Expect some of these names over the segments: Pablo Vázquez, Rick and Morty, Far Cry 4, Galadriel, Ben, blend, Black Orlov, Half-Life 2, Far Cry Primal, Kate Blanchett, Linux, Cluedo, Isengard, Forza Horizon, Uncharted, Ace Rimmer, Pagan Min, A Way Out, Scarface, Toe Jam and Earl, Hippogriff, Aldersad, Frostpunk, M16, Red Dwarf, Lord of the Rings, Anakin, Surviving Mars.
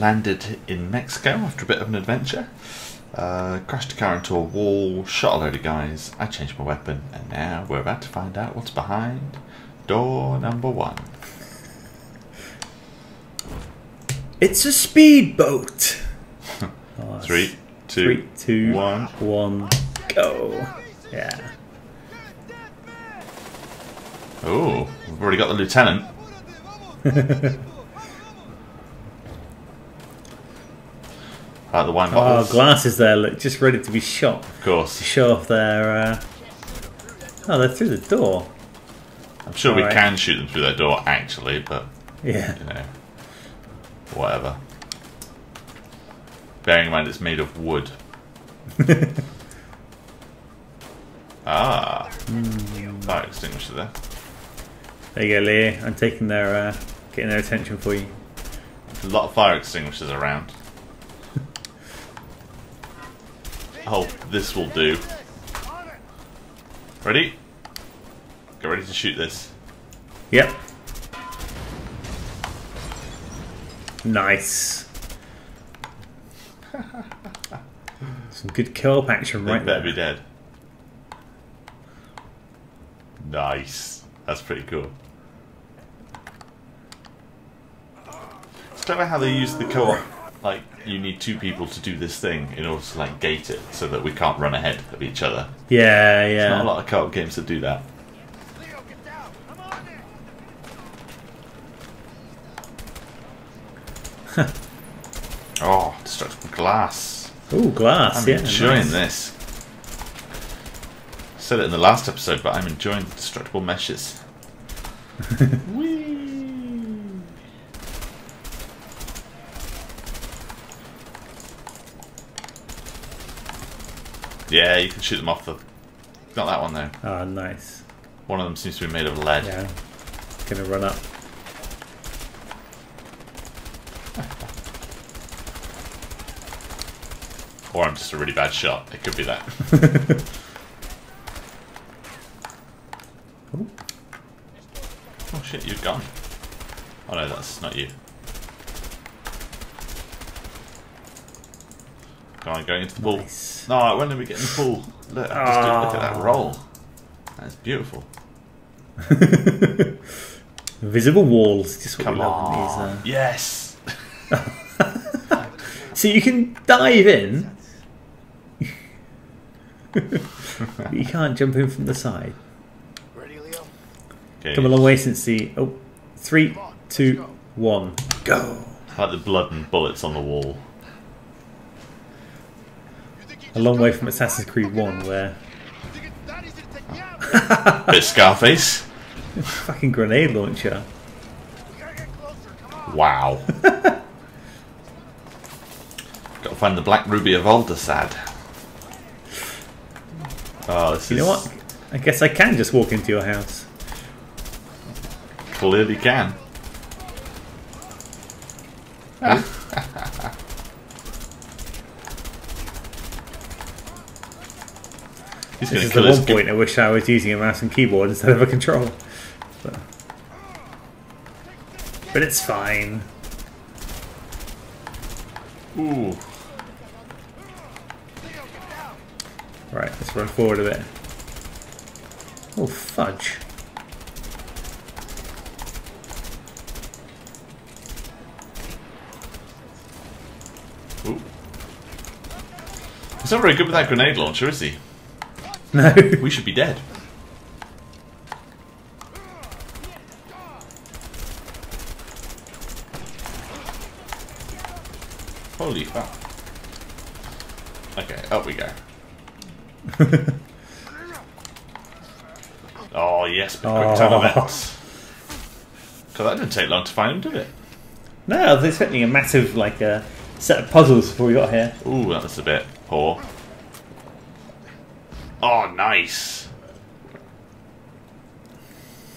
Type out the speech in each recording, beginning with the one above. landed in Mexico after a bit of an adventure. Crashed a car into a wall, shot a load of guys, I changed my weapon, and now we're about to find out what's behind door number 1. It's a speedboat! Nice. Three, two, one, go! Yeah. Oh, we've already got the lieutenant. Like the wine bottles. Oh, glasses there, look, just ready to be shot. Of course. To show off their... Oh, they're through the door. I'm sure we can shoot them through that door, actually, but... Yeah. You know, whatever. Bearing in mind it's made of wood. Ah. Mm. Fire extinguisher there. There you go, Lee. I'm taking their... getting their attention for you. A lot of fire extinguishers around. Oh, this will do. Ready? Get ready to shoot this. Yep. Nice. Some good co-op action right there. They better be dead. Nice. That's pretty cool. It's clever how they use the co-op. Like, you need two people to do this thing in order to, like, gate it so that we can't run ahead of each other. Yeah, yeah. There's not a lot of co-op games that do that. Leo, get down. I'm on it. Oh, destructible glass. Ooh, glass. I'm enjoying this. I said it in the last episode, but I'm enjoying the destructible meshes. Whee! Yeah, you can shoot them off the... Not that one, though. Ah, nice. One of them seems to be made of lead. Yeah. Gonna run up. Or I'm just a really bad shot. It could be that. Oh shit, you've gone. Oh no, that's not you. Go on, going into the pool. Nice. No, when did we get in the pool? Look, just look at that roll. That's beautiful. Invisible walls. Just come on. These, yes. So you can dive in. But you can't jump in from the side. Ready, Leo? Okay. Come a long way since the... Oh, 3, 2, 1, go. I like the blood and bullets on the wall. A long way from Assassin's Creed 1, where... Bit Scarface. Fucking grenade launcher. Wow. Gotta find the Black Ruby of Aldersad. Oh, this is... know what? I guess I can just walk into your house. Clearly can. Ah. This is the one point I wish I was using a mouse and keyboard instead of a control. But it's fine. Ooh. Right, let's run forward a bit. Oh, fudge. Ooh. He's not very good with that grenade launcher, is he? No. We should be dead. Holy fuck. Okay, up we go. Oh yes, but quick time events. Because that didn't take long to find him, did it? No, I was expecting a massive set of puzzles before we got here. Ooh, that was a bit poor. Oh, nice!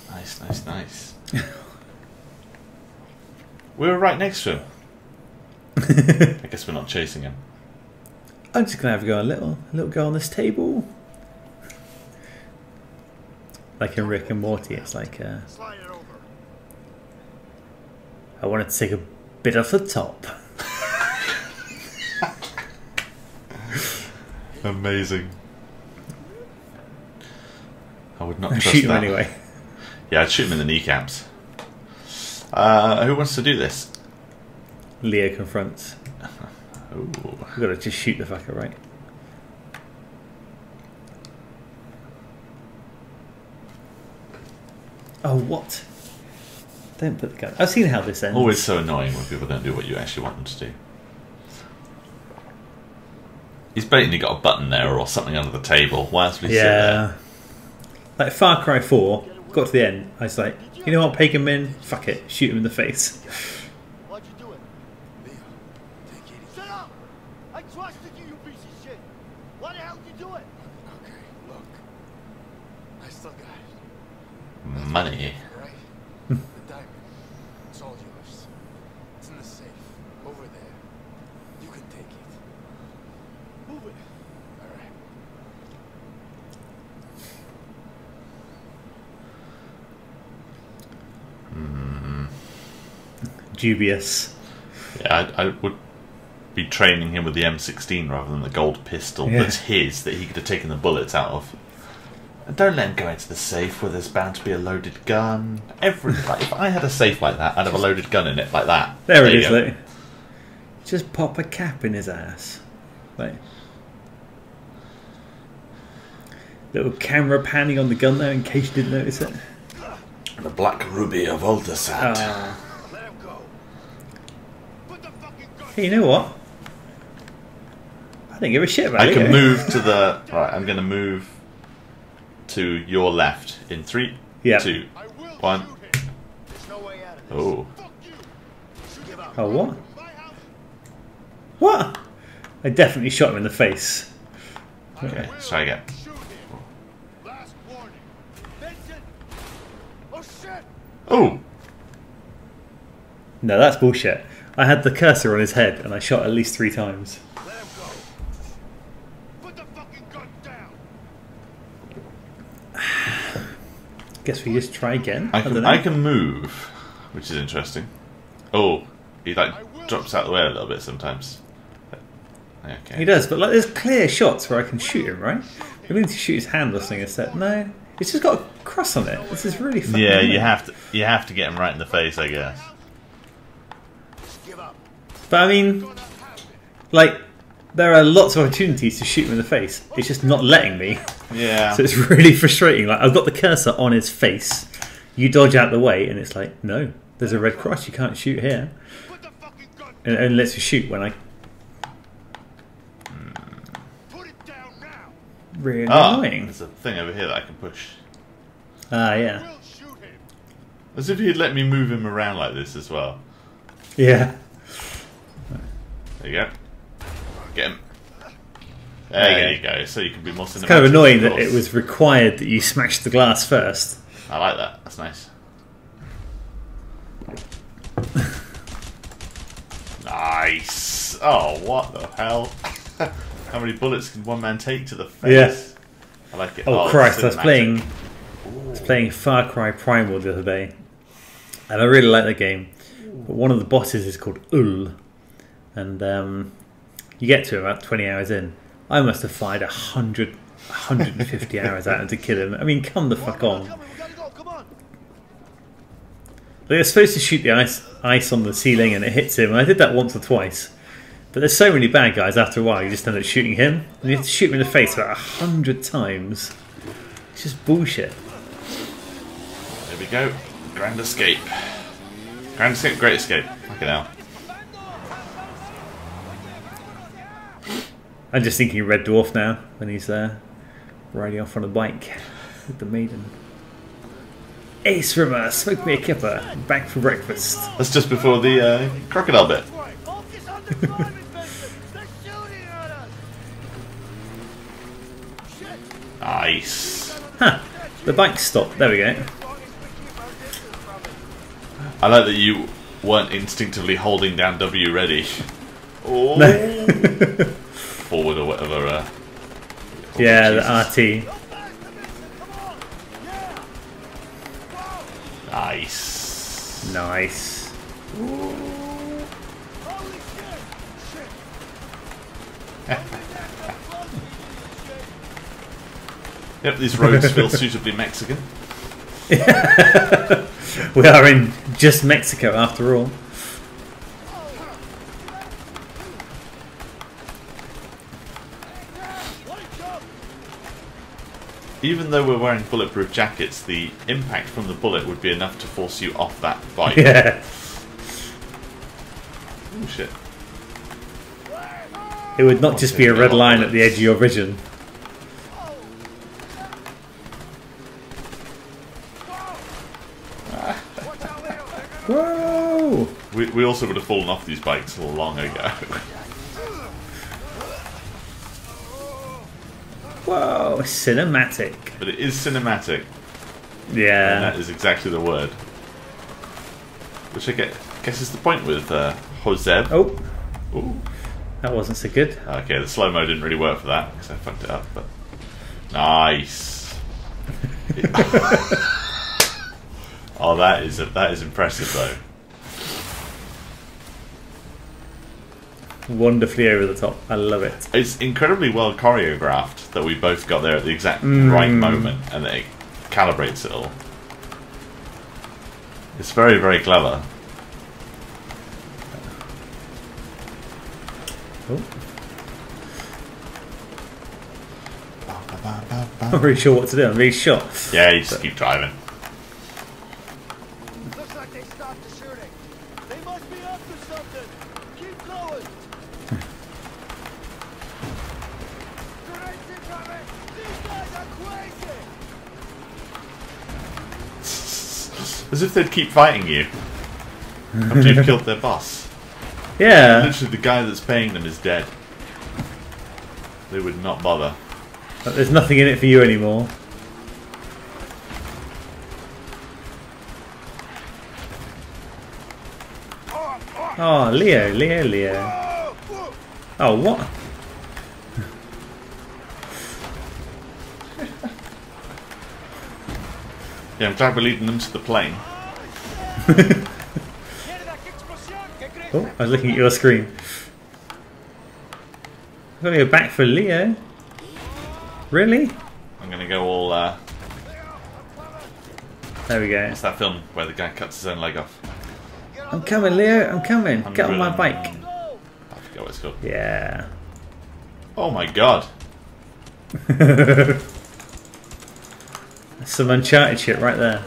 Nice, nice, nice. We were right next to him. I guess we're not chasing him. I'm just gonna have a go a little go on this table. Like in Rick and Morty, it's like I wanted to take a bit off the top. Amazing. I would not trust shoot him that. Anyway. Yeah, I'd shoot him in the kneecaps. Who wants to do this? Leo confronts. Ooh. We've got to just shoot the fucker, right? Oh, what? Don't put the gun. I've seen how this ends. Always so annoying when people don't do what you actually want them to do. He's basically got a button there or something under the table. Why else would he sit there? Like Far Cry 4, got to the end. I was like, you know what, Pagan Min? Fuck it. Shoot him in the face. Why'd you do it? Leo, take it easy. Shut up! I trusted you, you piece of shit. Why the hell did you do it? Okay, look. I still got it. Money. Right? The diamond. It's all yours. It's in the safe. Over there. You can take it. Move it. Alright. Dubious. Yeah, I would be training him with the M16 rather than the gold pistol that's his, that he could have taken the bullets out of. And don't let him go into the safe where there's bound to be a loaded gun. Like, if I had a safe like that, I'd have a loaded gun in it like that. There it is, look. Just pop a cap in his ass. Like, little camera panning on the gun there in case you didn't notice it. The Black Ruby of Aldershot. Hey, you know what? I don't give a shit about it. I can move to the... Right, I'm going to move to your left in 3, 2, 1. Oh. Oh, what? What? I definitely shot him in the face. Okay, let's try again. Oh! No, that's bullshit. I had the cursor on his head and I shot at least 3 times. Let him go. Put the fucking gun down. Guess we just try again. I can move, which is interesting. Oh, he like drops out of the way a little bit sometimes. Okay. He does, but like there's clear shots where I can shoot him, right? We need to shoot his hand or something instead. No. It's just got a cross on it. This is really fun. Yeah, you have to get him right in the face, I guess. But I mean, like, there are lots of opportunities to shoot him in the face. It's just not letting me. Yeah. So it's really frustrating. Like, I've got the cursor on his face. You dodge out the way, and it's like, no, there's a red cross. You can't shoot here. And it lets you shoot when I. Really annoying. There's a thing over here that I can push. Ah, yeah. As if he'd let me move him around like this as well. Yeah. There you go. Get him. There you go. So you can be more cinematic. It's kind of annoying that it was required that you smash the glass first. I like that. That's nice. Nice. Oh, what the hell? How many bullets can one man take to the face? Yes. I like it. Oh Christ, I was playing Far Cry Primal the other day. And I really like that game. But one of the bosses is called Ul. And you get to him about 20 hours in. I must have fired 150 hours at him to kill him. I mean, come the fuck on. They're supposed to shoot the ice on the ceiling and it hits him. And I did that once or twice. But there's so many bad guys, after a while you just end up shooting him. And you have to shoot him in the face about 100 times. It's just bullshit. There we go. Grand escape. Grand escape, great escape. Fucking hell. I'm just thinking Red Dwarf now, when he's there. Riding off on a bike with the maiden. Ace Rimmer, smoke me a kipper. Back for breakfast. That's just before the crocodile bit. Nice. Huh. The bike stopped. There we go. I like that you weren't instinctively holding down W ready. Oh. No. Forward or whatever. Yeah, the RT. Nice. Nice. Ooh. Yep, these roads feel suitably Mexican. We are in just Mexico after all. Even though we're wearing bulletproof jackets, the impact from the bullet would be enough to force you off that bike. Yeah. Oh shit. It would not just be a red line at the edge of your vision. Whoa! We also would have fallen off these bikes long ago. Whoa, cinematic. But it is cinematic. Yeah. And that is exactly the word. Which I guess is the point with Joseb. Oh. Ooh. That wasn't so good. Okay, the slow-mo didn't really work for that, because I fucked it up, but... Nice. Oh, that is impressive, though. Wonderfully over the top. I love it. It's incredibly well choreographed that we both got there at the exact right moment, and it calibrates it all. It's very, very clever. I'm not really sure what to do. I'm really shot. Yeah, you just keep driving. As if they'd keep fighting you after you've killed their boss. Yeah. Literally, the guy that's paying them is dead. They would not bother. But there's nothing in it for you anymore. Oh, Leo. Oh, what? Yeah, I'm glad we're leading them to the plane. Oh, I was looking at your screen. I'm going to go back for Leo. Really? I'm going to go all... There we go. It's that film where the guy cuts his own leg off. I'm coming, Leo. I'm coming. Get on my bike. I forget what it's called. Yeah. Oh my god. Some Uncharted shit right there.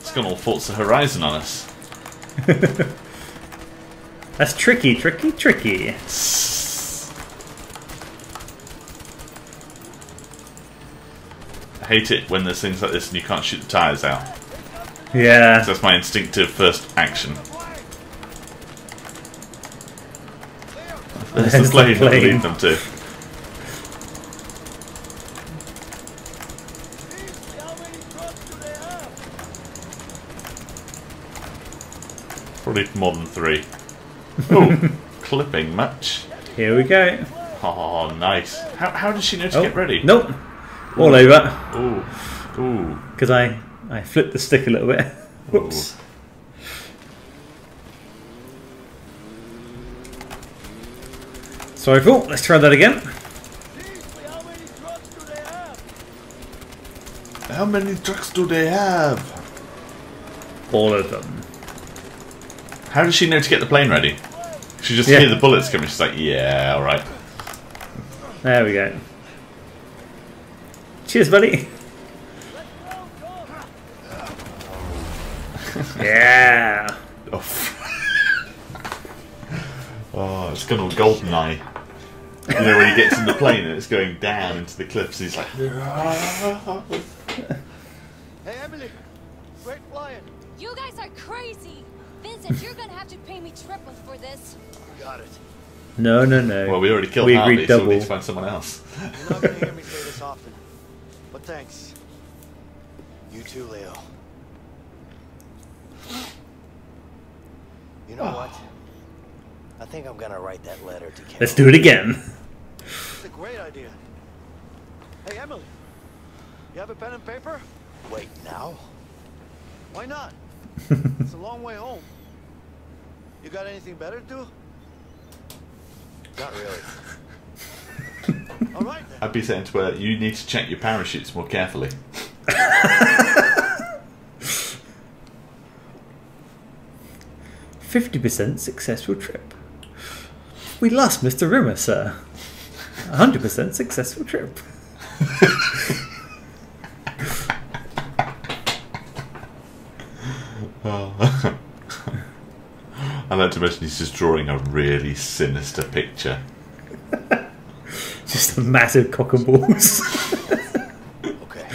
It's gone all Forza Horizon on us. That's tricky. I hate it when there's things like this and you can't shoot the tires out. Yeah. That's my instinctive first action. There's the plane that we lead them to. Probably more than three. Oh, clipping much. Here we go. Oh, nice. How does she know to get ready? Nope. All over. Ooh. Ooh. Because I flipped the stick a little bit. Whoops. Ooh. Sorry, Paul. Let's try that again. How many trucks do they have? All of them. How does she know to get the plane ready? She just hears the bullets coming. She's like, yeah, all right. There we go. Cheers, buddy. Yeah. Oh, it's good old GoldenEye. You know, when he gets in the plane and it's going down into the cliffs, he's like... Hey, Emily. Great flying. You guys are crazy. Vincent, you're going to have to pay me triple for this. Got it. No. Well, we already killed Harvey, so we need to find someone else. You're not going to hear me say this often, but thanks. You too, Leo. You know what? I think I'm going to write that letter to Kevin. Let's do it again. That's a great idea. Hey, Emily. You have a pen and paper? Wait, now? Why not? It's a long way home. You got anything better to do? Not really. All right, then. I'd be saying to her, you need to check your parachutes more carefully. "50% successful trip. We lost Mr. Rimmer, sir. 100% successful trip." Oh. I like to imagine he's just drawing a really sinister picture. Just a massive cock and balls. Okay.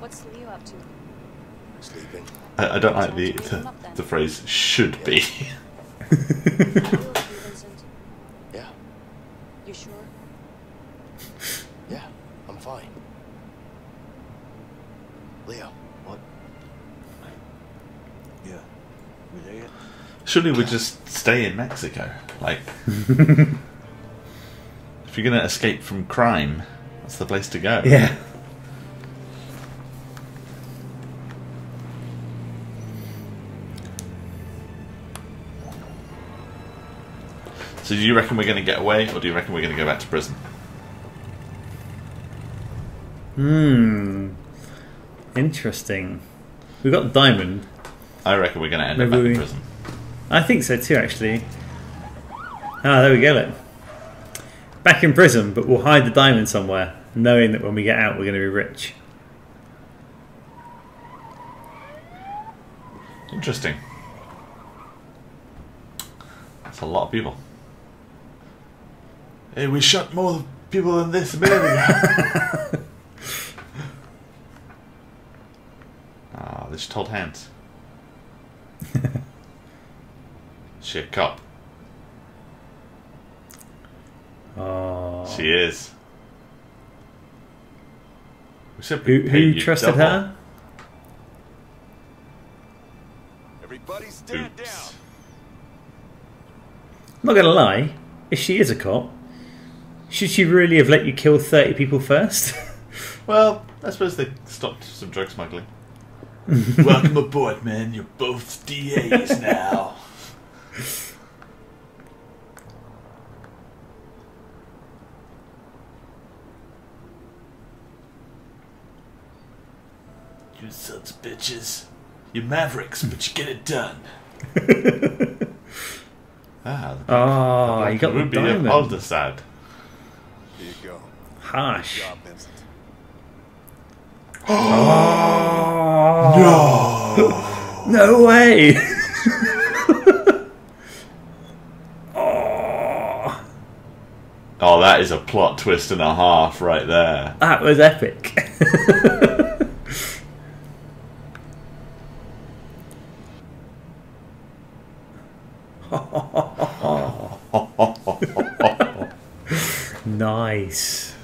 What's Leo up to? Sleeping. I don't like the phrase "should be." Yeah. You sure? Yeah, I'm fine. Leo, what? Yeah. We there yet? Surely we just stay in Mexico, like. If you're gonna escape from crime, that's the place to go. Yeah. So do you reckon we're gonna get away, or do you reckon we're gonna go back to prison? Hmm. Interesting. We've got Diamond. I reckon we're gonna end up back in prison. I think so too, actually. Ah, there we go. Look. Back in prison, but we'll hide the diamond somewhere, knowing that when we get out we're going to be rich. Interesting. That's a lot of people. Hey, we shot more people than this a minute ago. Ah, they just hold hands. Shit, cop. Oh. She is. Who trusted her? Everybody stand down. I'm not going to lie, if she is a cop, should she really have let you kill 30 people first? Well, I suppose they stopped some drug smuggling. Welcome aboard, man. You're both DAs now. You sons of bitches. You're mavericks, but you get it done. Oh, you got the diamond. Aldersad. Here you go. Harsh. Oh, no. No way. Oh. Oh, that is a plot twist and a half right there. That was epic. Nice.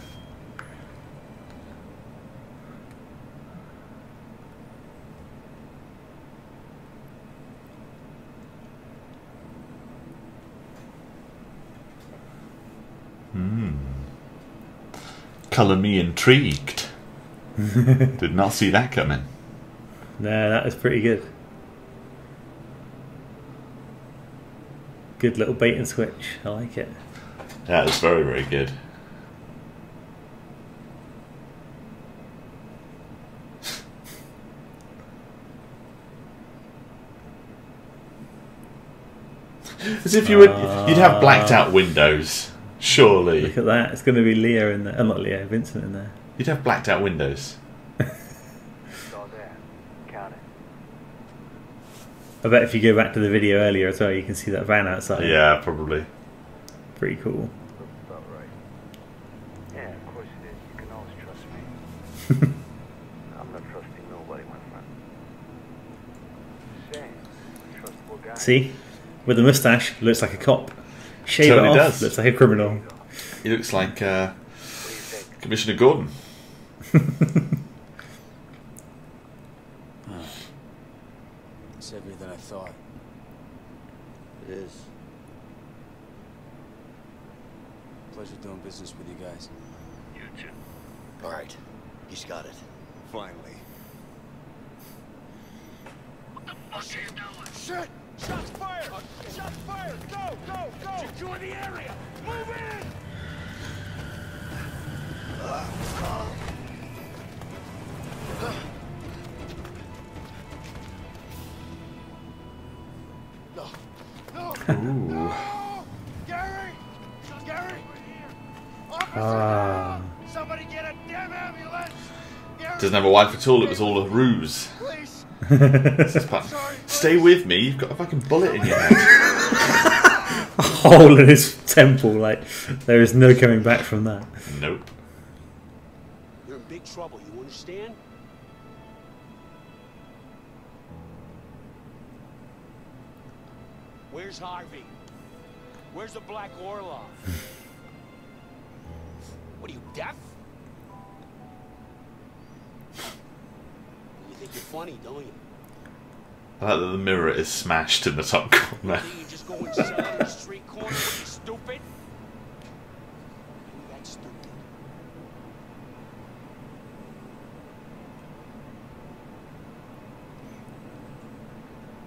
Colour me intrigued. Did not see that coming. No, that was pretty good. Good little bait and switch. I like it. Yeah, it's very, very good. As if you would, you'd have blacked out windows. Surely. Look at that. It's going to be Leo in there. Oh, not Leo. Vincent in there. You'd have blacked out windows. I bet if you go back to the video earlier as well, you can see that van outside. Yeah, probably. Pretty cool. That's about right. Yeah, of course it is. You can always trust me. I'm not trusting nobody, my friend. Shame. Trustable guy. See? With a moustache, looks like a cop. Shave totally it off, does. Looks like a criminal. He looks like Commissioner Gordon. It's everything I thought. It is. Pleasure doing business with you guys. You too. All right, he's got it. Finally. What the fuck are you doing? Shit! Shots fired! Shots fired! Go! Go! Go! Secure the area! Move in! Ooh. Gary! Gary! Ah. Somebody get a damn ambulance! Doesn't have a wife at all, it was all a ruse. Stay with me, you've got a fucking bullet in your head. A hole in his temple, like, there is no coming back from that. Nope. You're in big trouble, you understand? Where's Harvey? Where's the Black Orlov? What are you, deaf? You think you're funny, don't you? I like that the mirror is smashed in the top corner. You just go and sell on the street corner, you stupid? You that stupid.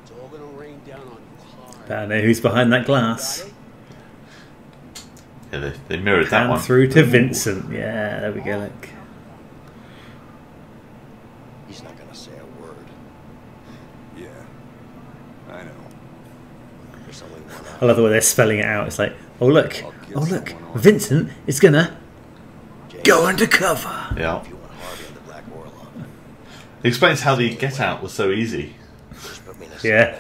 It's all gonna rain down on you hard. Don't know who's behind that glass. Yeah, they mirrored that one. Through to Vincent. Yeah, there we go, look. He's not gonna say a word. Yeah, I know. I love the way they're spelling it out. It's like, oh look, Vincent is gonna go undercover. Yeah. It explains how the get out was so easy. Yeah.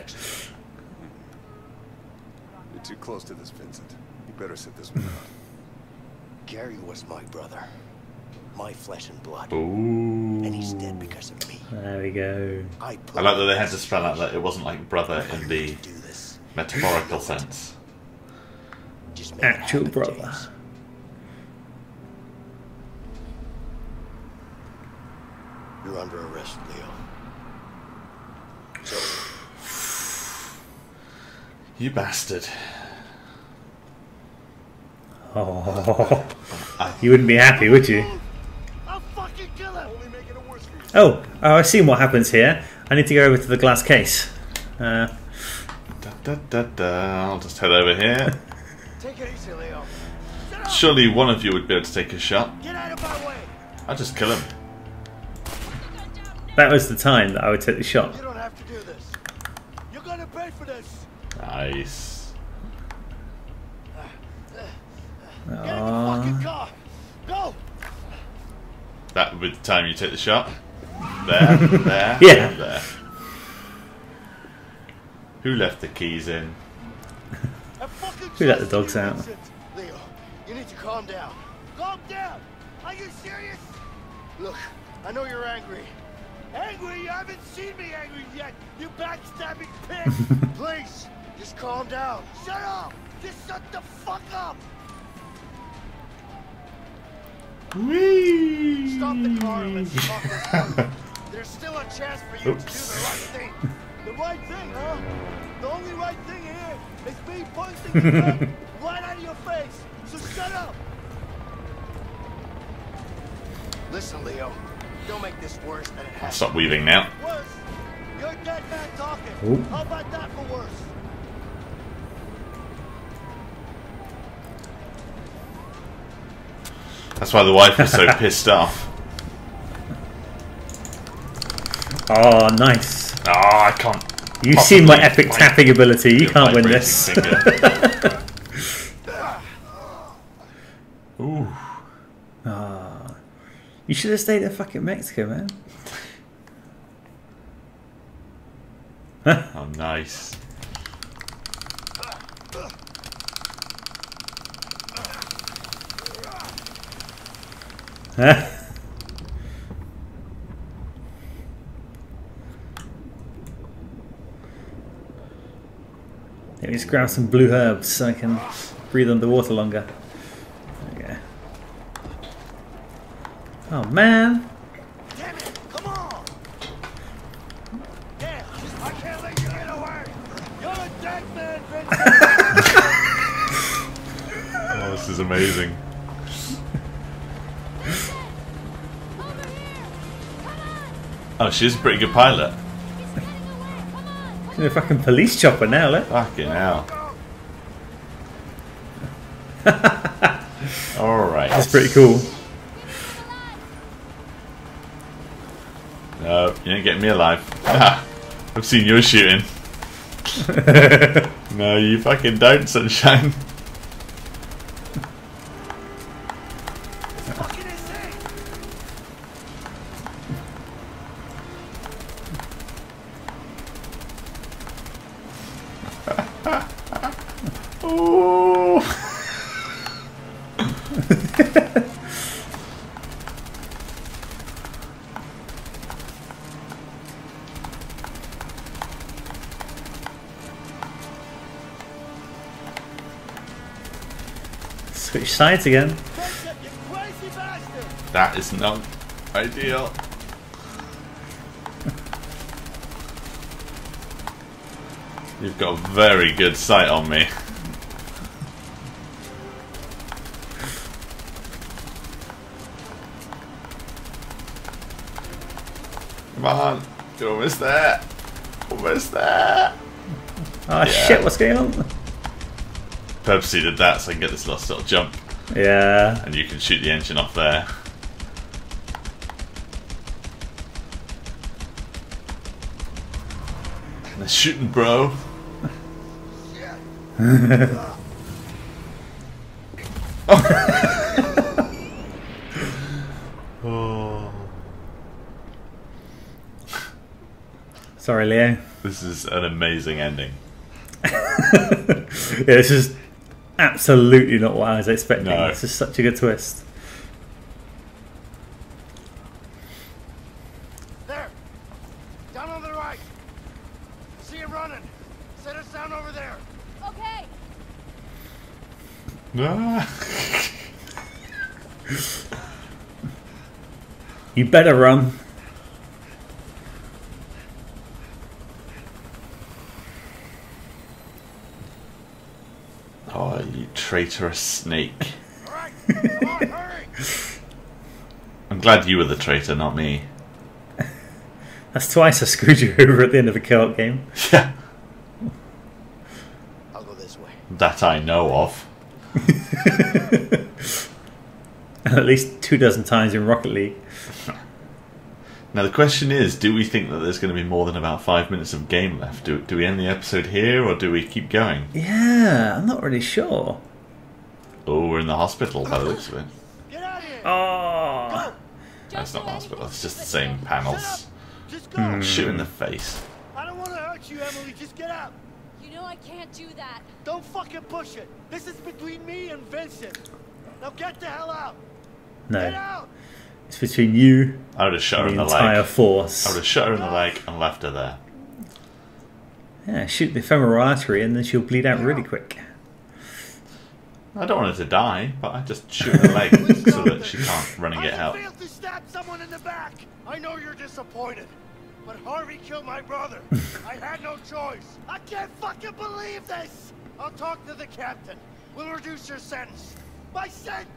You're too close to this, Vincent. You better sit this one out. Gary was my brother, my flesh and blood. Ooh. And he's dead because of me. There we go. I like that they had to spell out that it wasn't like brother in the metaphorical sense. Actual brother. You're under arrest, Leo. So, you bastard. Oh, you wouldn't be happy, would you? Oh, I've seen what happens here. I need to go over to the glass case. I'll just head over here. Surely one of you would be able to take a shot. I'll just kill him. That was the time that I would take the shot. You don't have to do this. You're gonna pay for this. Nice. Get in the fucking car. Go. That would be the time you take the shot. There, there, yeah. There. Who left the keys in? Who let the dogs out? Leo, you need to calm down. Calm down? Are you serious? Look, I know you're angry. Angry? You haven't seen me angry yet. You backstabbing pig. Please, just calm down. Shut up. Just shut the fuck up. Whee. Stop the car and let's stop this car. There's still a chance for you to do the right thing. The right thing, huh? The only right thing here is me pointing the gun right out of your face. So shut up. Listen, Leo. Don't make this worse than it has. Stop weaving now. Worse? You're dead man talking. Ooh. How about that for worse? That's why the wife was so pissed off. Oh, nice. Oh, I can't. You've seen my epic tapping ability. You can't win this. Ooh. Oh. You should have stayed in fucking Mexico, man. Oh, nice. Let me just grab some blue herbs so I can breathe underwater longer. There we go. Oh man! Damn it! Come on! Yeah, I can't let you get away. You're a dead man, bitch. Oh, this is amazing. Oh, she's a pretty good pilot. She's a fucking police chopper now, look. Fucking hell. Alright. That's pretty cool. No, you ain't getting me alive. I've seen your shooting. No, you fucking don't, sunshine. Switch sides again. That is not ideal. You've got a very good sight on me. Come on, you're almost there. Almost there. Oh yeah. Shit, what's going on? Purposely did that so I can get this last little jump. Yeah. And you can shoot the engine off there. And they're shooting, bro. Yeah. Oh. Oh. Sorry, Leo. This is an amazing ending. Yeah, this is absolutely not what I was expecting. No. This is such a good twist. There, down on the right. See him running. Set us down over there. Okay. You better run. Oh, you traitorous snake. Right, come on, hurry. I'm glad you were the traitor, not me. That's twice I screwed you over at the end of a co-op game. Yeah. I'll go this way. That I know of. At least 24 times in Rocket League. Now the question is, do we think that there's going to be more than about 5 minutes of game left? Do we end the episode here, or do we keep going? Yeah, I'm not really sure. Oh, we're in the hospital by the looks of it. Get out of here. Oh, that's not the hospital. It's just the same panels. Just go. Shoot in the face. I don't want to hurt you, Emily. Just get out. You know I can't do that. Don't fucking push it. This is between me and Vincent. Now get the hell out. No. Get out. It's between you I would have shot her in the entire leg. Force. I would have shot her in the leg and left her there. Yeah, shoot the femoral artery and then she'll bleed out really quick. I don't want her to die, but I just shoot her leg so that she can't run and get help. I failed to stab someone in the back. I know you're disappointed, but Harvey killed my brother. I had no choice. I can't fucking believe this. I'll talk to the captain. We'll reduce your sentence. My sentence.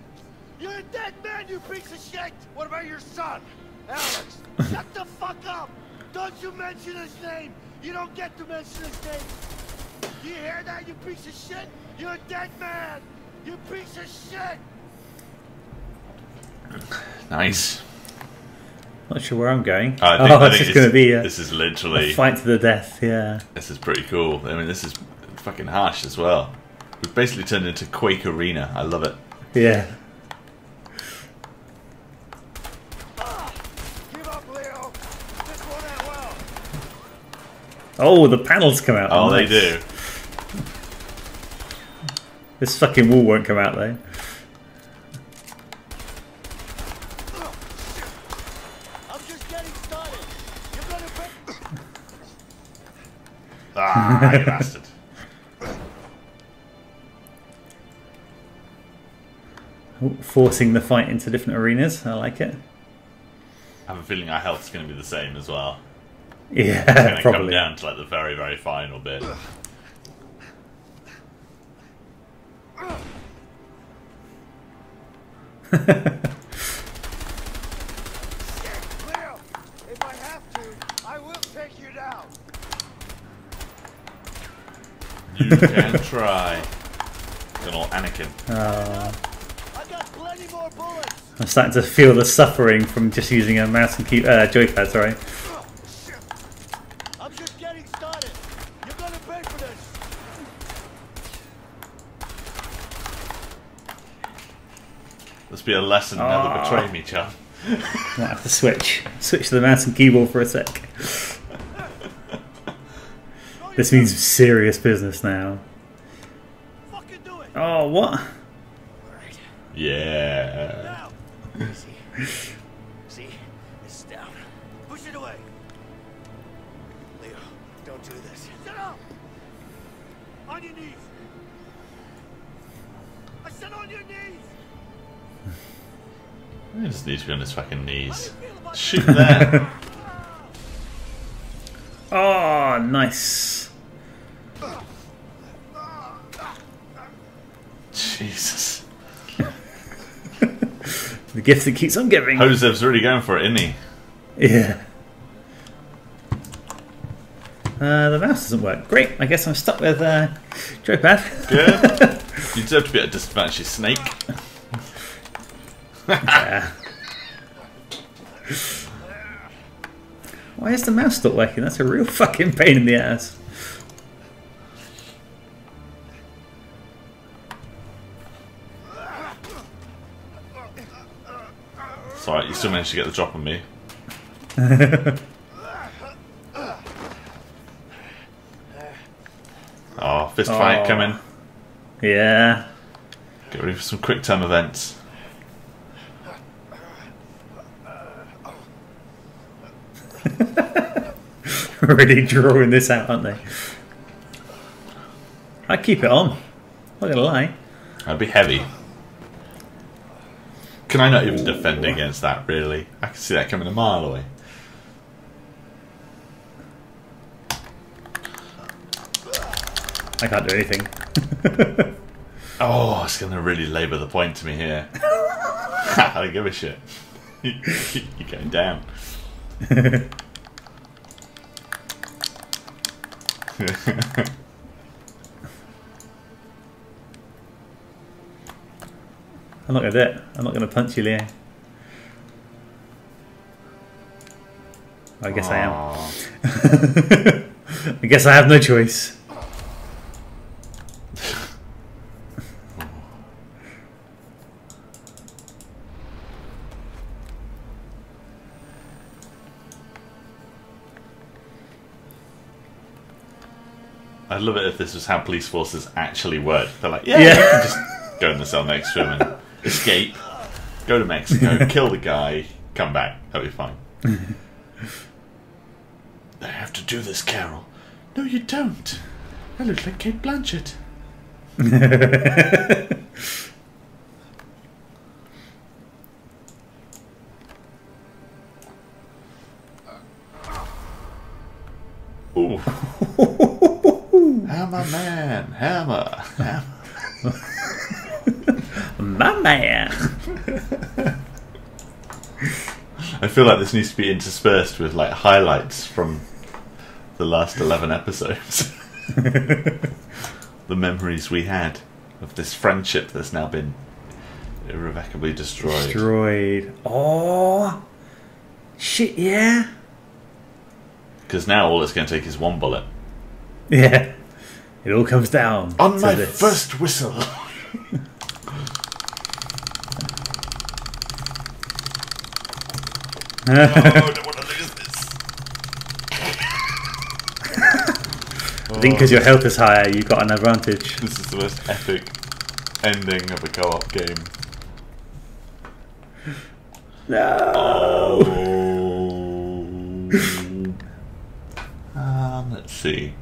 You're a dead man, you piece of shit! What about your son? Alex, shut the fuck up! Don't you mention his name! You don't get to mention his name! You hear that, you piece of shit? You're a dead man! You piece of shit! Nice. Not sure where I'm going. I think it's going to be this is literally a fight to the death, yeah. This is pretty cool. I mean, this is fucking harsh as well. We've basically turned into Quake Arena. I love it. Yeah. Oh, the panels come out. Oh, they do. This fucking wall won't come out, though. I'm just getting started. You're gonna break. Ah, you bastard. Oh, forcing the fight into different arenas. I like it. I have a feeling our health's going to be the same as well. Yeah, it's gonna probably come down to like the very, very final bit. If I have to, I will take you down. You can try. Little Anakin. I got plenty more bullets. I'm starting to feel the suffering from just using a mouse and joypad, sorry. I'm just getting started. You're gonna pay for this. This be a lesson never betray me, chap. Might have to switch to the mouse and keyboard for a sec. This means serious business now. Fucking do it. Oh, what? Yeah. See, it's down. Push it away. Leo, don't do this. Shut up. On your knees. I said on your knees. I just need to be on his fucking knees. Shoot there. Oh, nice. Jesus. The gift that keeps on giving. Joseph's really going for it, isn't he? Yeah. The mouse doesn't work. Great, I guess I'm stuck with joypad. Yeah. You deserve to be at a disadvantage, you snake. Yeah. Why is the mouse not working? That's a real fucking pain in the ass. Sorry, you still managed to get the drop on me. Oh, fist fight coming. Yeah. Get ready for some quick time events. Really drawing this out, aren't they? I'd keep it on. Not gonna lie. I'd be heavy. Can I not even defend against that, really? I can see that coming a mile away. I can't do anything. Oh, it's going to really labour the point to me here. I don't give a shit. You're going down. I'm not going to do it. I'm not going to punch you, Leo. I guess I am. I guess I have no choice. I'd love it if this was how police forces actually work. They're like, yeah. You can just go in the cell next to him and escape, go to Mexico, kill the guy, come back. That'll be fine. I have to do this, Carol. No, you don't. I look like Kate Blanchett. Ooh. Hammer man, hammer. My man. I feel like this needs to be interspersed with like highlights from the last 11 episodes. The memories we had of this friendship that's now been irrevocably destroyed. Oh shit, yeah. Because now all it's going to take is one bullet. Yeah. It all comes down on my first whistle. Oh, I don't want to lose this. I think because your health is higher, you've got an advantage. This is the most epic ending of a co-op game. No. Oh. Let's see.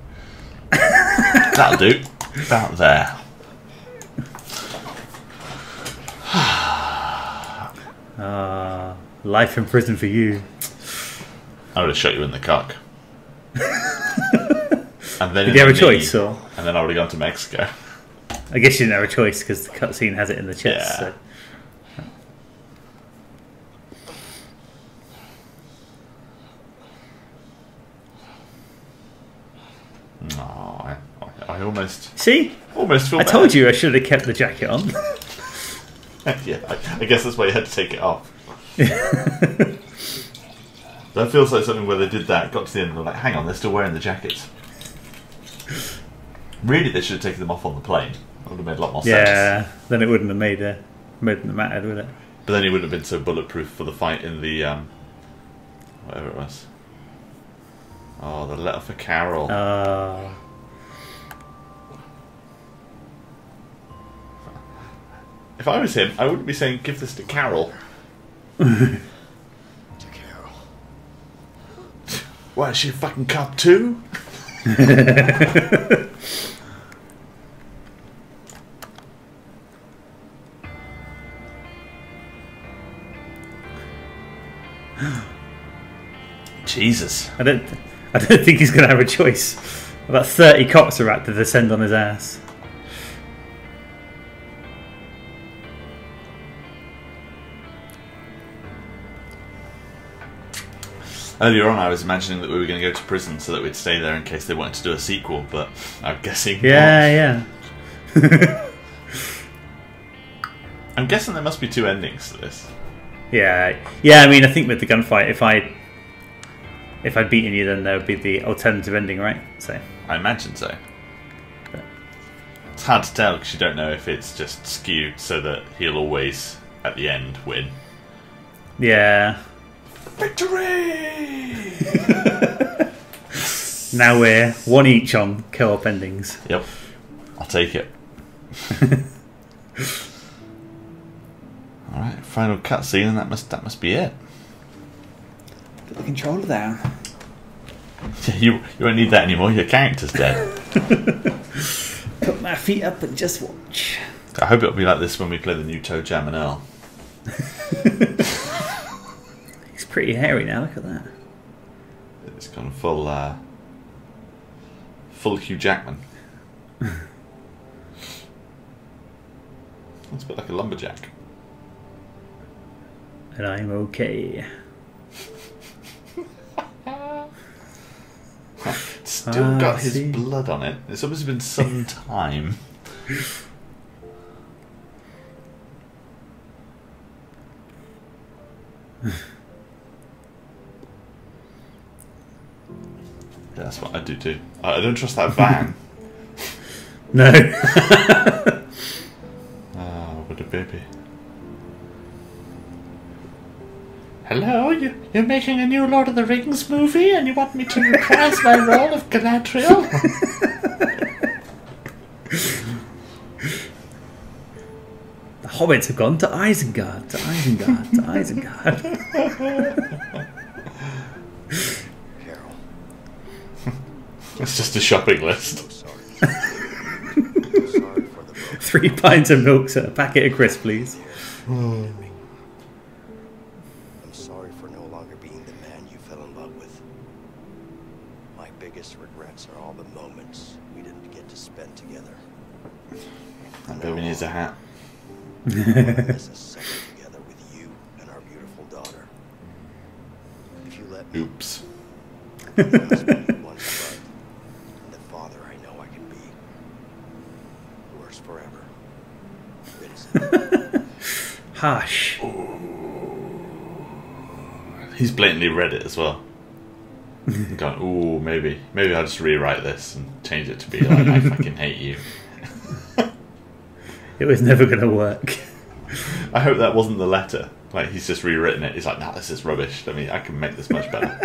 That'll do. About there. Life in prison for you. I would have shot you in the cock. And then did you have a choice? Or? And then I would have gone to Mexico. I guess you didn't have a choice because the cutscene has it in the chest. Yeah. So. Oh, I almost... See? Almost feel bad. I told you I should have kept the jacket on. Yeah, I guess that's why you had to take it off. That feels like something where they did that, got to the end and they're like, hang on, they're still wearing the jackets. Really, they should have taken them off on the plane. That would have made a lot more sense. Yeah, then it wouldn't have made them matter, would it? But then he wouldn't have been so bulletproof for the fight in the, whatever it was. Oh, the letter for Carol. If I was him, I wouldn't be saying, give this to Carol. Why, is she a fucking cup too? Jesus. I don't think he's going to have a choice. About 30 cops are about to descend on his ass. Earlier on, I was imagining that we were going to go to prison so that we'd stay there in case they wanted to do a sequel, but I'm guessing not. Yeah. I'm guessing there must be two endings to this. Yeah. Yeah, I mean, I think with the gunfight, if I'd beaten you, then there would be the alternative ending, right? So I imagine so. But it's hard to tell because you don't know if it's just skewed so that he'll always, at the end, win. Yeah. Victory! Now we're one each on co-op endings. Yep. I'll take it. Alright, final cutscene, and that must be it. Put the controller down. Yeah, you won't need that anymore, your character's dead. Put my feet up and just watch. I hope it'll be like this when we play the new Toe Jam and Earl. Pretty hairy now, look at that. It's gone full full Hugh Jackman. It's a bit like a lumberjack. And I'm okay. Still got his blood on it. It's obviously been some time. Yeah, that's what I do too. I don't trust that van. No. Ah, what a baby. Hello, you're making a new Lord of the Rings movie and you want me to reprise my role of Galadriel? The hobbits have gone to Isengard, to Isengard, to Isengard. It's just a shopping list. Three pints of milk, sir. A packet of crisps, please. I'm sorry for no longer being the man you fell in love with. My biggest regrets are all the moments we didn't get to spend together. That baby needs a hat. Together with you and our beautiful daughter. If you let me. Oops. Harsh. He's blatantly read it as well. Going, ooh, maybe I'll just rewrite this and change it to be like, I fucking hate you. It was never going to work. I hope that wasn't the letter. Like, he's just rewritten it. He's like, nah, this is rubbish. I mean, I can make this much better.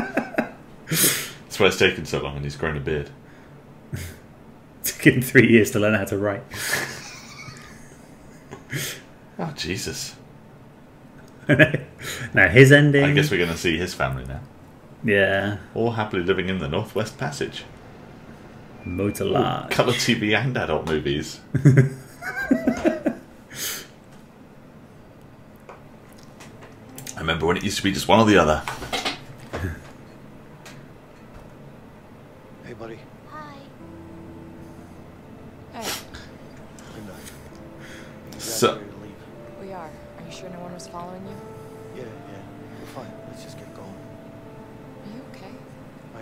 That's why it's taken so long and he's grown a beard. It took him 3 years to learn how to write. Oh, Jesus. Now his ending. I guess we're going to see his family now. Yeah. All happily living in the Northwest Passage. Motor Lodge. Colour TV and adult movies. I remember when it used to be just one or the other. Hey, buddy. Hi. Hey. Good night. So. Sure no one was following you? Yeah. We're fine. Let's just get going. Are you okay? I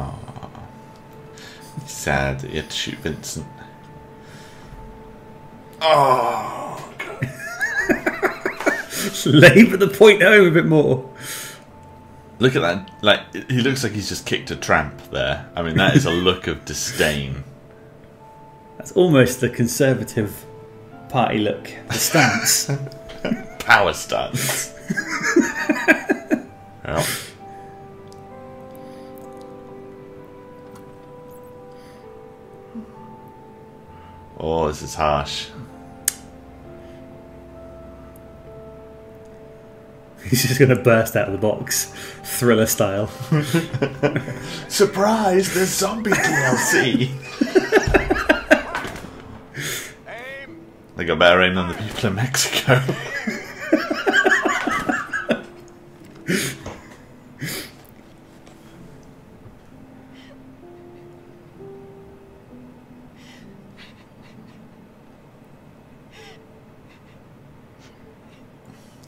am. Fine. Oh, sad that you had to shoot Vincent. Oh, God. Labour the point home a bit more. Look at that. Like, he looks like he's just kicked a tramp there. I mean, that is a look of disdain. That's almost the Conservative Party look. The stance. Power stance. Well. Oh, this is harsh. He's just going to burst out of the box, thriller style. Surprise, there's zombie DLC! They got better aim than the people in Mexico.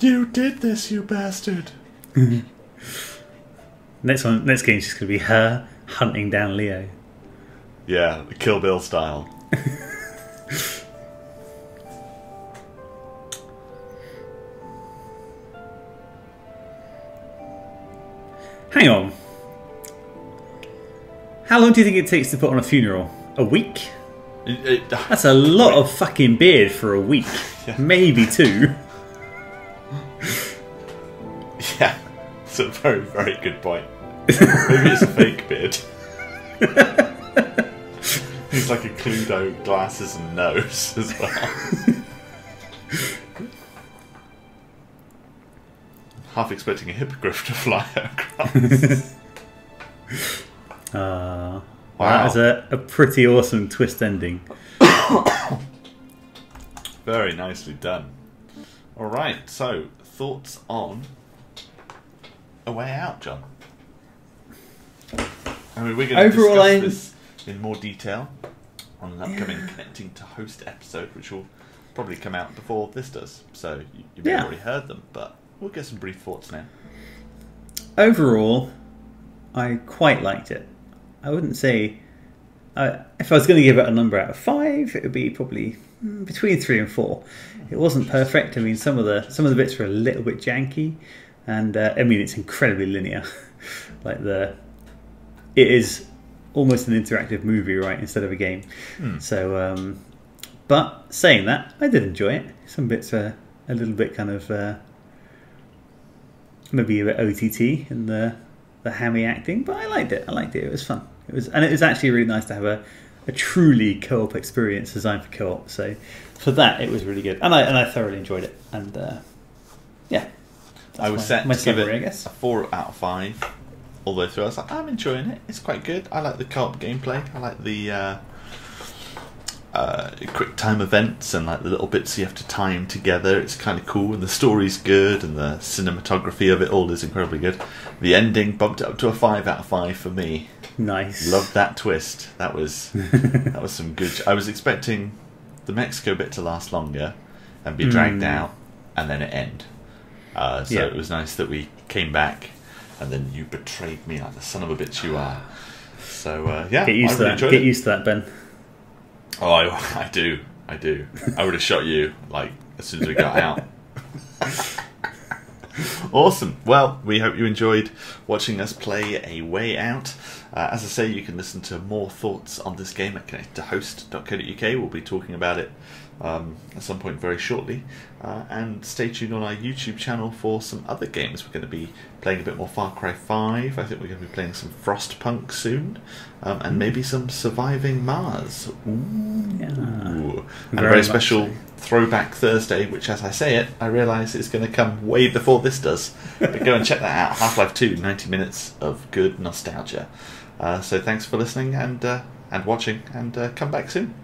You did this, you bastard. Next game's just going to be her hunting down Leo. Yeah, the Kill Bill style. Hang on. How long do you think it takes to put on a funeral? A week? That's a lot of fucking beard for a week. Yeah. Maybe two. Yeah, it's a very, very good point. Maybe it's a fake beard. He's like a Cluedo, glasses and nose as well. Half expecting a hippogriff to fly across. Wow. That is a pretty awesome twist ending. Very nicely done. Alright, so thoughts on A Way Out, John? I mean, we're going to discuss this in more detail on an upcoming Connecting to Host episode, which will probably come out before this does. So you may have already heard them, but we'll get some brief thoughts now. Overall, I quite liked it. I wouldn't say... if I was going to give it a number out of 5, it would be probably between 3 and 4. It wasn't perfect. I mean, some of the bits were a little bit janky. And I mean, it's incredibly linear. Like it is almost an interactive movie, right, instead of a game. Mm. So, but saying that, I did enjoy it. Some bits are a little bit kind of maybe a bit OTT in the hammy acting, but I liked it. I liked it. It was fun. And it was actually really nice to have a truly co-op experience designed for co-op. So for that, it was really good, and I thoroughly enjoyed it. And yeah. That's I was set to give it a 4 out of 5 all the way through. I was like, I'm enjoying it. It's quite good. I like the co-op gameplay. I like the quick time events and like the little bits you have to time together. It's kind of cool, and the story's good, and the cinematography of it all is incredibly good. The ending bumped it up to a 5 out of 5 for me. Nice. Loved that twist. That was that was some good. I was expecting the Mexico bit to last longer and be dragged out, and then it end. So it was nice that we came back, and then you betrayed me like the son of a bitch you are. So yeah, get used to that. Get used to that, Ben. Oh, I do, I do. I would have shot you like as soon as we got out. Awesome. Well, we hope you enjoyed watching us play A Way Out. As I say, you can listen to more thoughts on this game at connectedtohost.co.uk. We'll be talking about it at some point very shortly, and stay tuned on our YouTube channel for some other games. We're going to be playing a bit more Far Cry 5. I think we're going to be playing some Frostpunk soon, and maybe some Surviving Mars. Ooh. Yeah. And a very special Throwback Thursday, which, as I say it, I realise is going to come way before this does, but go and check that out. Half-Life 2, 90 minutes of good nostalgia. So thanks for listening and watching, and come back soon.